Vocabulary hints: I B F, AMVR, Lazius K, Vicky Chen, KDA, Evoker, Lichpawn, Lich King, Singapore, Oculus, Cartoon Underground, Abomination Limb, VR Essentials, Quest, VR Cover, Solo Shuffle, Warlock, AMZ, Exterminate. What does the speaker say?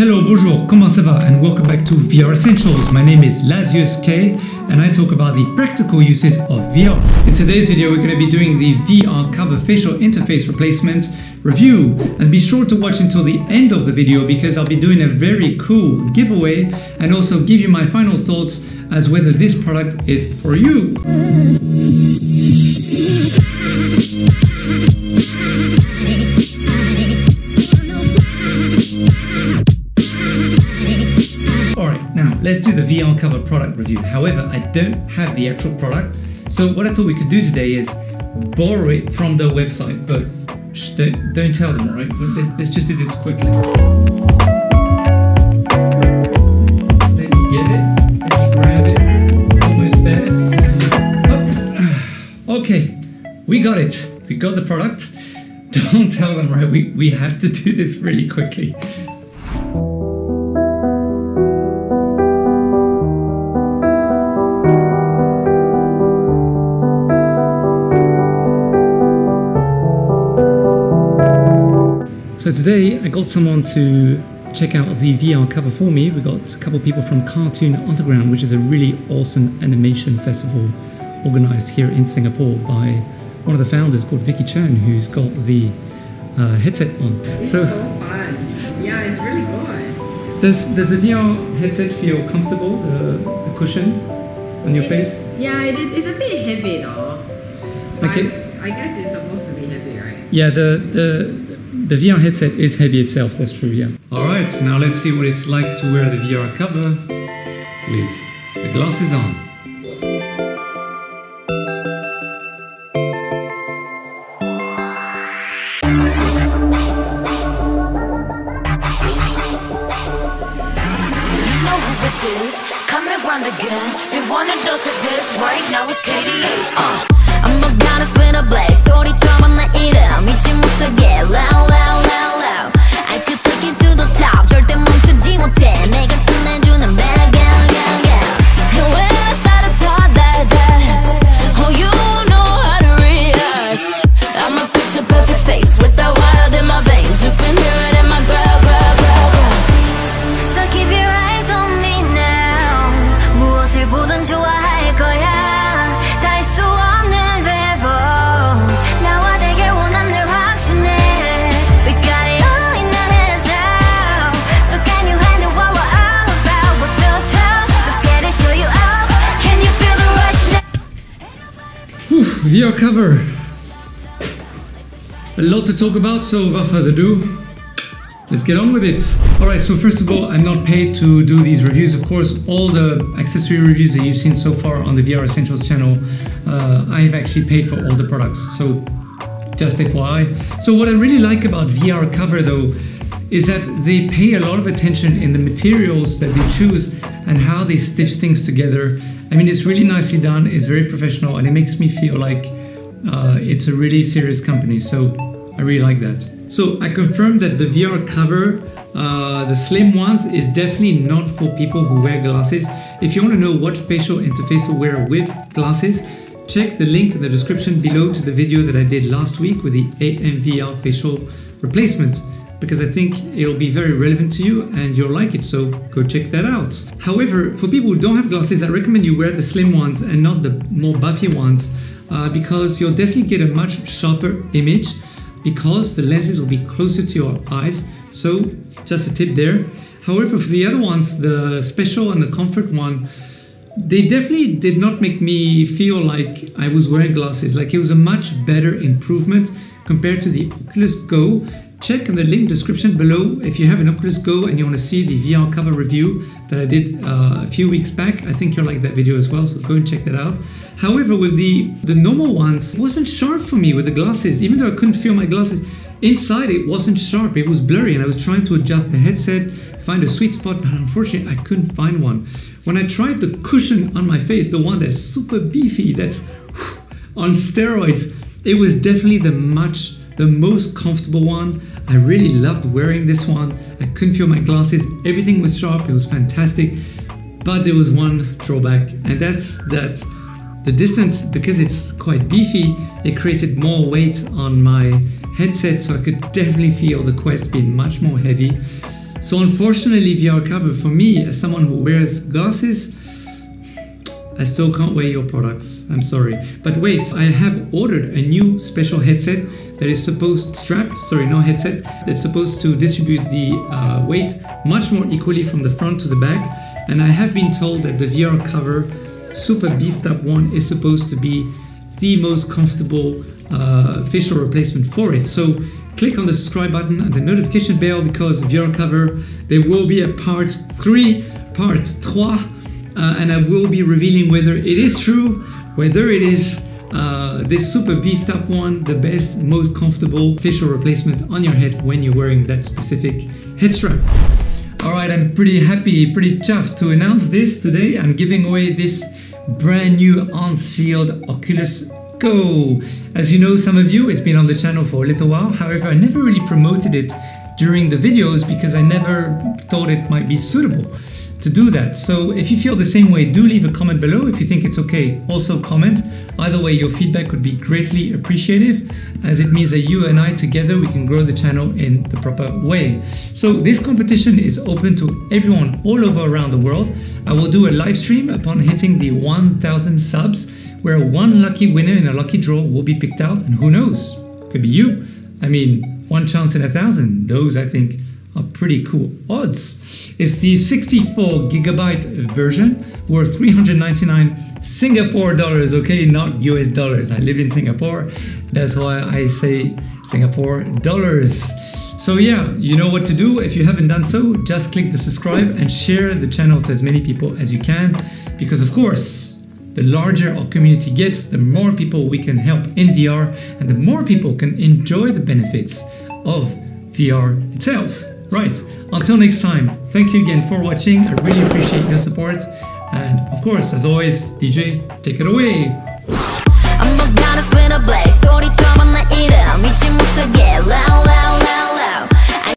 Hello, bonjour, comment ça va, and welcome back to VR Essentials. My name is Lazius K, and I talk about the practical uses of VR. In today's video, we're going to be doing the VR Cover facial interface replacement review, and be sure to watch until the end of the video because I'll be doing a very cool giveaway and also give you my final thoughts as whether this product is for you. Let's do the VR Cover product review. However, I don't have the actual product, so what I thought we could do today is borrow it from their website, but shh, don't tell them, all right? Let's just do this quickly. Then you get it, and you grab it, almost there. Oh, okay, we got it. We got the product. Don't tell them, right? We have to do this really quickly. So today I got someone to check out the VR Cover for me. We got a couple people from Cartoon Underground, which is a really awesome animation festival organized here in Singapore by one of the founders called Vicky Chen, who's got the headset on. It's so fun. Yeah, it's really good. Does the VR headset feel comfortable, the cushion on your face? Yeah, it is. It's a bit heavy though. Okay. I guess it's supposed to be heavy, right? Yeah, The VR headset is heavy itself, that's true, yeah. Alright, now let's see what it's like to wear the VR Cover with the glasses on. You know who it is, coming round again. You want a dose of this, right now it's KDA. I'm a goddess with a blaze. 소리 쳐봤나 이름 잊지 못하게 loud. VR Cover. A lot to talk about, so without further ado, let's get on with it. Alright, so first of all, I'm not paid to do these reviews. Of course, all the accessory reviews that you've seen so far on the VR Essentials channel, I've actually paid for all the products, so just FYI. So what I really like about VR Cover though, is that they pay a lot of attention in the materials that they choose and how they stitch things together. I mean, it's really nicely done, it's very professional, and it makes me feel like it's a really serious company, so I really like that. So I confirmed that the VR Cover, the slim ones, is definitely not for people who wear glasses. If you want to know what facial interface to wear with glasses, check the link in the description below to the video that I did last week with the AMVR facial replacement, because I think it'll be very relevant to you and you'll like it, so go check that out. However, for people who don't have glasses, I recommend you wear the slim ones and not the more buffy ones, because you'll definitely get a much sharper image because the lenses will be closer to your eyes, so just a tip there. However, for the other ones, the Special and the Comfort one, they definitely did not make me feel like I was wearing glasses. Like, it was a much better improvement compared to the Oculus Go. Check in the link description below if you have an Oculus Go and you want to see the VR Cover review that I did a few weeks back. I think you'll like that video as well, so go and check that out. However, with the normal ones, it wasn't sharp for me with the glasses. Even though I couldn't feel my glasses, inside it wasn't sharp, it was blurry, and I was trying to adjust the headset, find a sweet spot, but unfortunately I couldn't find one. When I tried the cushion on my face, the one that's super beefy, that's on steroids, it was definitely the most comfortable one. I really loved wearing this one. I couldn't feel my glasses. Everything was sharp. It was fantastic. But there was one drawback, and that's that the distance, because it's quite beefy, it created more weight on my headset, so I could definitely feel the Quest being much more heavy. So unfortunately, VR Cover, for me, as someone who wears glasses, I still can't wear your products, I'm sorry. But wait, I have ordered a new special headset that is supposed, that's supposed to distribute the weight much more equally from the front to the back. And I have been told that the VR Cover super beefed up one is supposed to be the most comfortable facial replacement for it. So click on the subscribe button and the notification bell, because VR Cover, there will be a part 3, part 3. And I will be revealing whether it is true, whether it is this super beefed up one, the best, most comfortable facial replacement on your head when you're wearing that specific head strap. All right, I'm pretty happy, pretty chuffed to announce this today. I'm giving away this brand new unsealed Oculus Go. As you know, some of you, it's been on the channel for a little while. However, I never really promoted it during the videos because I never thought it might be suitable to do that. So if you feel the same way, do leave a comment below if you think it's okay. Also comment. Either way, your feedback would be greatly appreciated, as it means that you and I together, we can grow the channel in the proper way. So this competition is open to everyone all over around the world. I will do a live stream upon hitting the 1,000 subs, where one lucky winner in a lucky draw will be picked out. And who knows, could be you. I mean, one chance in 1,000, those I think are pretty cool odds. It's the 64GB version, worth 399 Singapore dollars, okay, not US dollars. I live in Singapore, that's why I say Singapore dollars. So yeah, you know what to do. If you haven't done so, just click the subscribe and share the channel to as many people as you can, because of course, the larger our community gets, the more people we can help in VR and the more people can enjoy the benefits of VR itself. Right, until next time, thank you again for watching. I really appreciate your support. And of course, as always, DJ, take it away.